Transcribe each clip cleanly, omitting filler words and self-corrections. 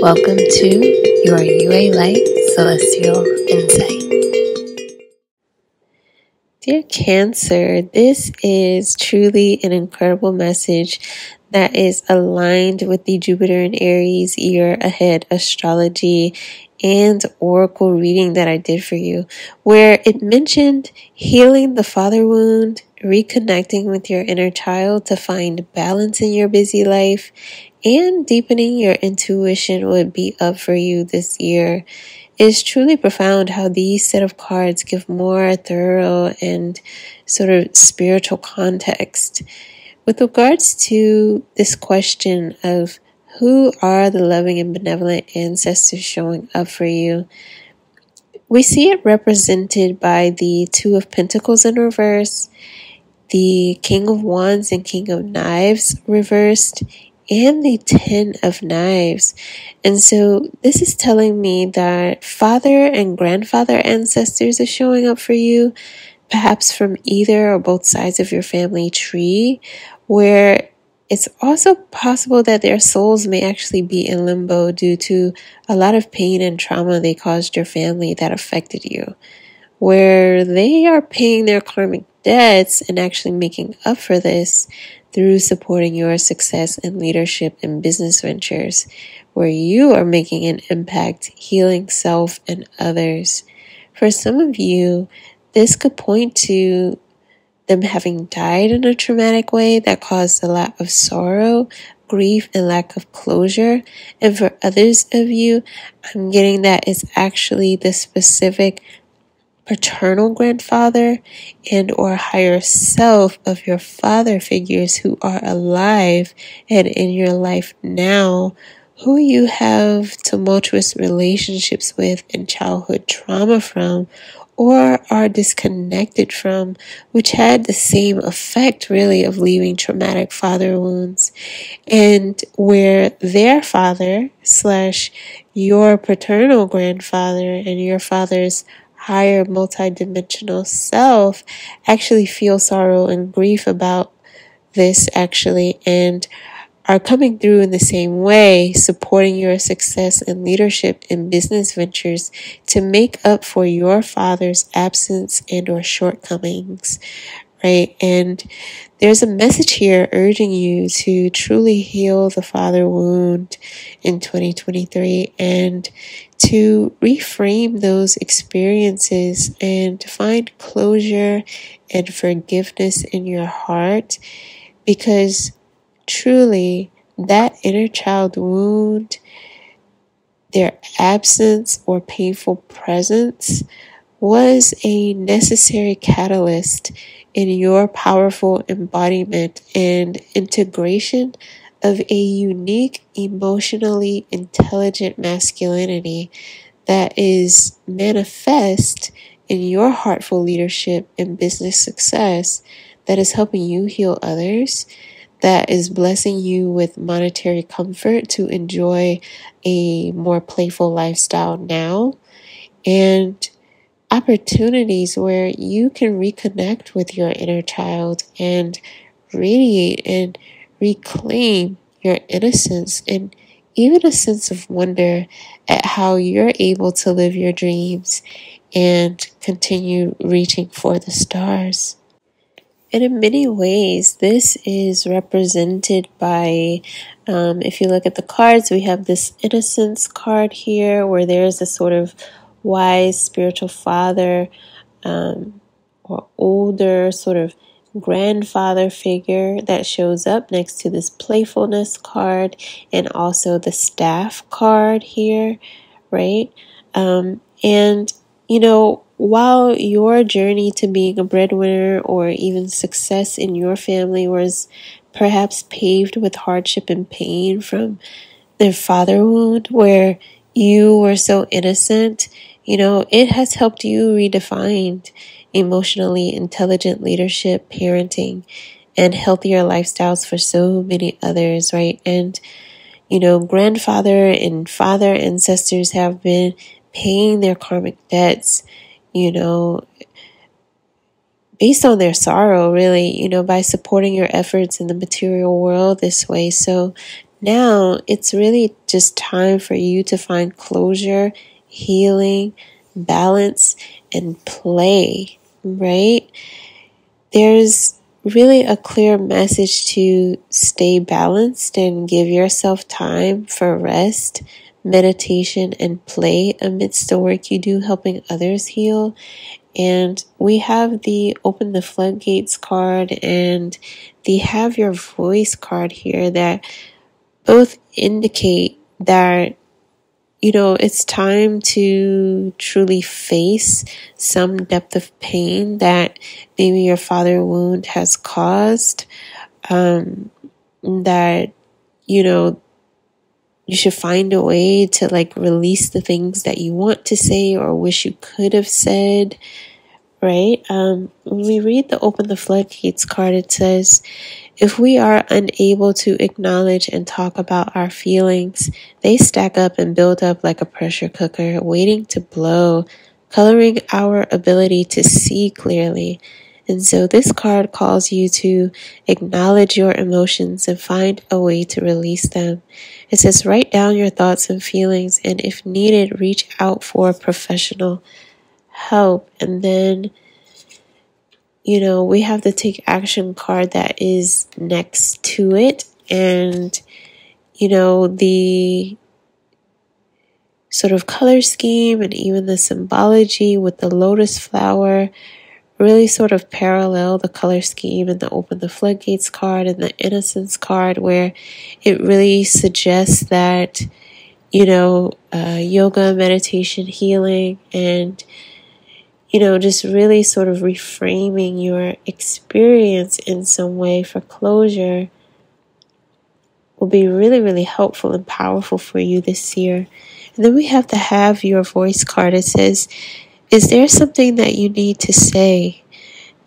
Welcome to your Yué Light Celestial Insight. Dear Cancer, this is truly an incredible message that is aligned with the Jupiter and Aries year ahead astrology and oracle reading that I did for you, where it mentioned healing the father wound, reconnecting with your inner child to find balance in your busy life, and deepening your intuition would be up for you this year. It's truly profound how these set of cards give more thorough and sort of spiritual context. With regards to this question of who are the loving and benevolent ancestors showing up for you, we see it represented by the Two of Pentacles in reverse, the King of Wands and King of Knives reversed, and the Ten of Knives. And so this is telling me that father and grandfather ancestors are showing up for you, perhaps from either or both sides of your family tree, where it's also possible that their souls may actually be in limbo due to a lot of pain and trauma they caused your family that affected you, where they are paying their karmic debts and actually making up for this through supporting your success in leadership and business ventures, where you are making an impact, healing self and others. For some of you, this could point to them having died in a traumatic way that caused a lot of sorrow, grief, and lack of closure. And for others of you, I'm getting that it's actually the specific paternal grandfather and or higher self of your father figures who are alive and in your life now, who you have tumultuous relationships with and childhood trauma from, or are disconnected from, which had the same effect really of leaving traumatic father wounds, and where their father slash your paternal grandfather and your father's higher multidimensional self actually feel sorrow and grief about this actually, and are coming through in the same way, supporting your success and leadership in business ventures to make up for your father's absence and or shortcomings, right? And there's a message here urging you to truly heal the father wound in 2023 and to reframe those experiences and find closure and forgiveness in your heart, because truly, that inner child wound, their absence or painful presence, was a necessary catalyst in your powerful embodiment and integration of a unique, emotionally intelligent masculinity that is manifest in your heartful leadership and business success that is helping you heal others, that is blessing you with monetary comfort to enjoy a more playful lifestyle now, and opportunities where you can reconnect with your inner child and radiate and reclaim your innocence and even a sense of wonder at how you're able to live your dreams and continue reaching for the stars. And in many ways, this is represented by, if you look at the cards, we have this innocence card here where there's a sort of wise spiritual father or older sort of grandfather figure that shows up next to this playfulness card and also the staff card here, right? And, you know, while your journey to being a breadwinner or even success in your family was perhaps paved with hardship and pain from their father wound, where you were so innocent, you know, it has helped you redefine emotionally intelligent leadership, parenting, and healthier lifestyles for so many others, right? And, you know, grandfather and father ancestors have been paying their karmic debts, you know, based on their sorrow, really, you know, by supporting your efforts in the material world this way. So Now it's really just time for you to find closure, healing, balance, and play, right? There's really a clear message to stay balanced and give yourself time for rest, meditation, and play amidst the work you do helping others heal. And we have the Open the Floodgates card and the Have Your Voice card here that both indicate that, you know, it's time to truly face some depth of pain that maybe your father wound has caused, that, you know, you should find a way to like release the things that you want to say or wish you could have said, right? When we read the Open the Floodgates card, it says, if we are unable to acknowledge and talk about our feelings, they stack up and build up like a pressure cooker waiting to blow, coloring our ability to see clearly. And so this card calls you to acknowledge your emotions and find a way to release them. It says, write down your thoughts and feelings, and if needed, reach out for professional help. And then, you know, we have the Take Action card that is next to it. And, you know, the sort of color scheme and even the symbology with the lotus flower really sort of parallel the color scheme and the Open the Floodgates card and the Innocence card, where it really suggests that, you know, yoga, meditation, healing, and, you know, just really sort of reframing your experience in some way for closure will be really, really helpful and powerful for you this year. And then we have the Have Your Voice card. It says, is there something that you need to say?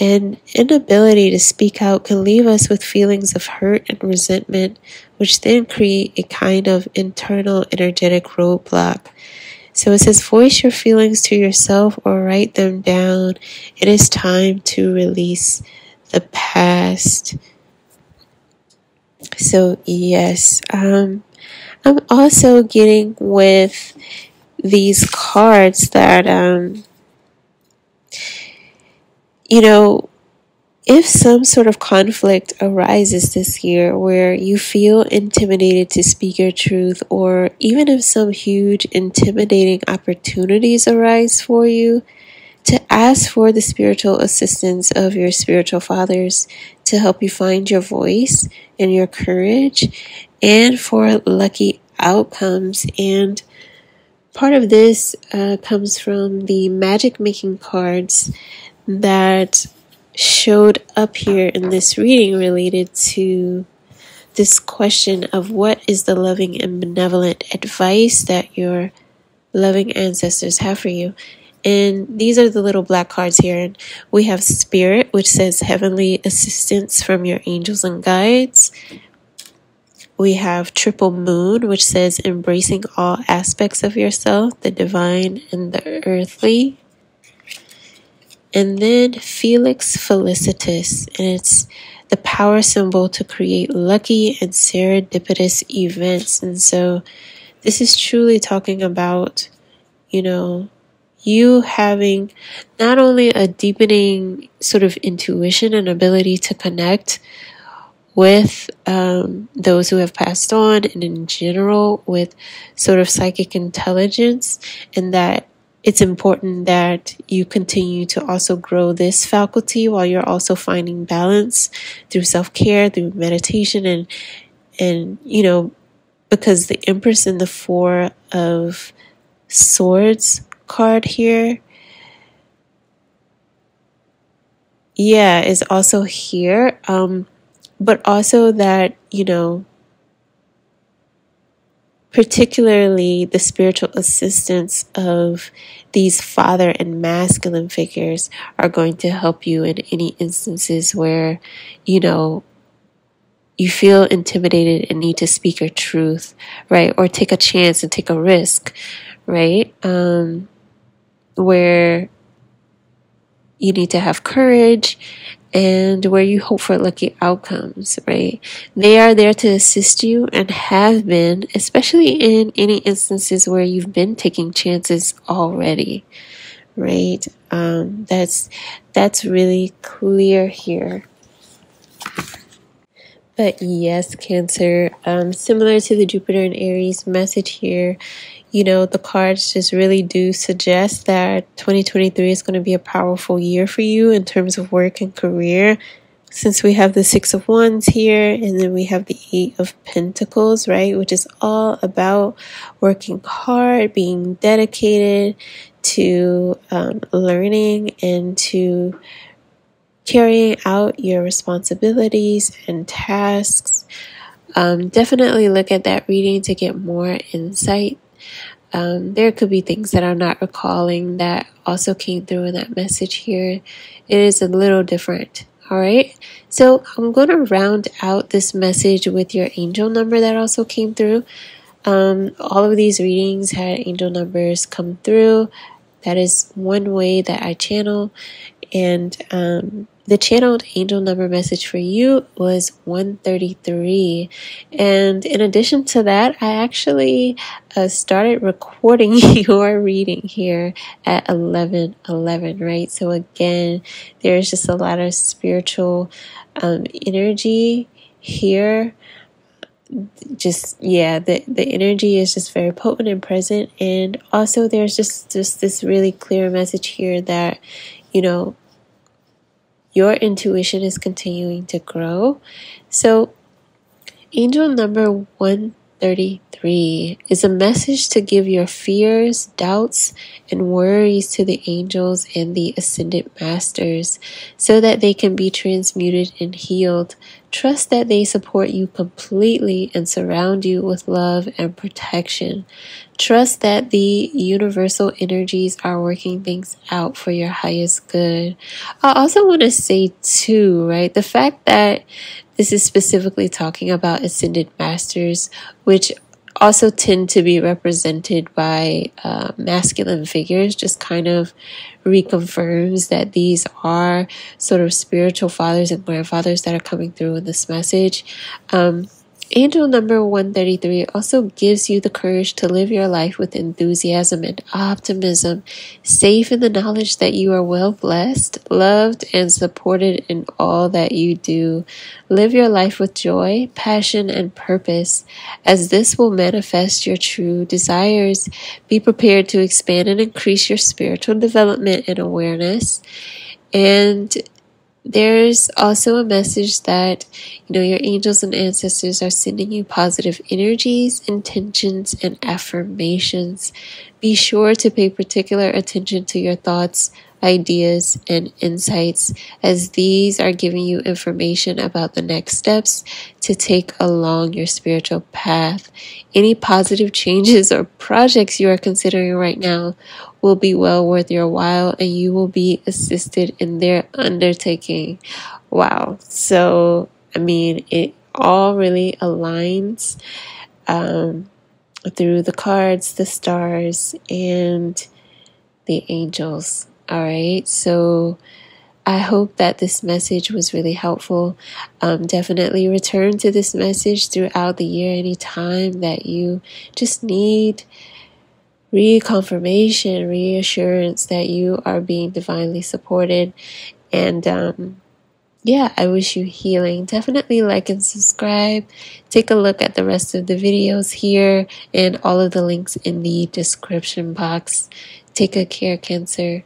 An inability to speak out can leave us with feelings of hurt and resentment, which then create a kind of internal energetic roadblock. So it says, voice your feelings to yourself or write them down. It is time to release the past. So yes, I'm also getting with these cards that, you know, if some sort of conflict arises this year where you feel intimidated to speak your truth, or even if some huge intimidating opportunities arise for you, to ask for the spiritual assistance of your spiritual fathers to help you find your voice and your courage and for lucky outcomes. And part of this comes from the magic making cards that showed up here in this reading related to this question of what is the loving and benevolent advice that your loving ancestors have for you. And these are the little black cards here. And we have Spirit, which says heavenly assistance from your angels and guides. We have Triple Moon, which says embracing all aspects of yourself, the divine and the earthly. And then Felix Felicis, and it's the power symbol to create lucky and serendipitous events. And so this is truly talking about, you know, you having not only a deepening sort of intuition and ability to connect with those who have passed on, and in general with sort of psychic intelligence, and that it's important that you continue to also grow this faculty while you're also finding balance through self-care, through meditation, and you know, because the Empress and the Four of Swords card here, yeah, is also here. But also that, you know, particularly the spiritual assistance of these father and masculine figures are going to help you in any instances where, you know, you feel intimidated and need to speak your truth, right? Or take a chance and take a risk, right? Where you need to have courage and where you hope for lucky outcomes, right? They are there to assist you and have been, especially in any instances where you've been taking chances already, right? That's really clear here. But yes, Cancer, similar to the Jupiter and Aries message here, you know, the cards just really do suggest that 2023 is going to be a powerful year for you in terms of work and career, since we have the 6 of Wands here, and then we have the 8 of Pentacles, right, which is all about working hard, being dedicated to learning and to carrying out your responsibilities and tasks. Definitely look at that reading to get more insight. There could be things that I'm not recalling that also came through in that message here. It is a little different. All right. So I'm going to round out this message with your angel number that also came through. All of these readings had angel numbers come through. That is one way that I channel. And the channeled angel number message for you was 133. And in addition to that, I actually started recording your reading here at 11:11, right? So again, there's just a lot of spiritual energy here. Just, yeah, the energy is just very potent and present. And also there's just this really clear message here that, you know, your intuition is continuing to grow. So angel number 133 is a message to give your fears, doubts, and worries to the angels and the ascended masters so that they can be transmuted and healed. Trust that they support you completely and surround you with love and protection. Trust that the universal energies are working things out for your highest good. I also want to say too, right, the fact that this is specifically talking about ascended masters, which also tend to be represented by masculine figures, just kind of reconfirms that these are sort of spiritual fathers and grandfathers that are coming through in this message. Angel number 133 also gives you the courage to live your life with enthusiasm and optimism, safe in the knowledge that you are well blessed, loved, and supported in all that you do. Live your life with joy, passion, and purpose, as this will manifest your true desires. Be prepared to expand and increase your spiritual development and awareness. And there's also a message that, you know, your angels and ancestors are sending you positive energies, intentions, and affirmations. Be sure to pay particular attention to your thoughts, ideas, and insights, as these are giving you information about the next steps to take along your spiritual path. Any positive changes or projects you are considering right now will be well worth your while, and you will be assisted in their undertaking. Wow. So, I mean, it all really aligns through the cards, the stars, and the angels. All right, so I hope that this message was really helpful. Definitely return to this message throughout the year anytime that you just need reconfirmation, reassurance that you are being divinely supported. And yeah, I wish you healing. Definitely like and subscribe. Take a look at the rest of the videos here and all of the links in the description box. Take good care, Cancer.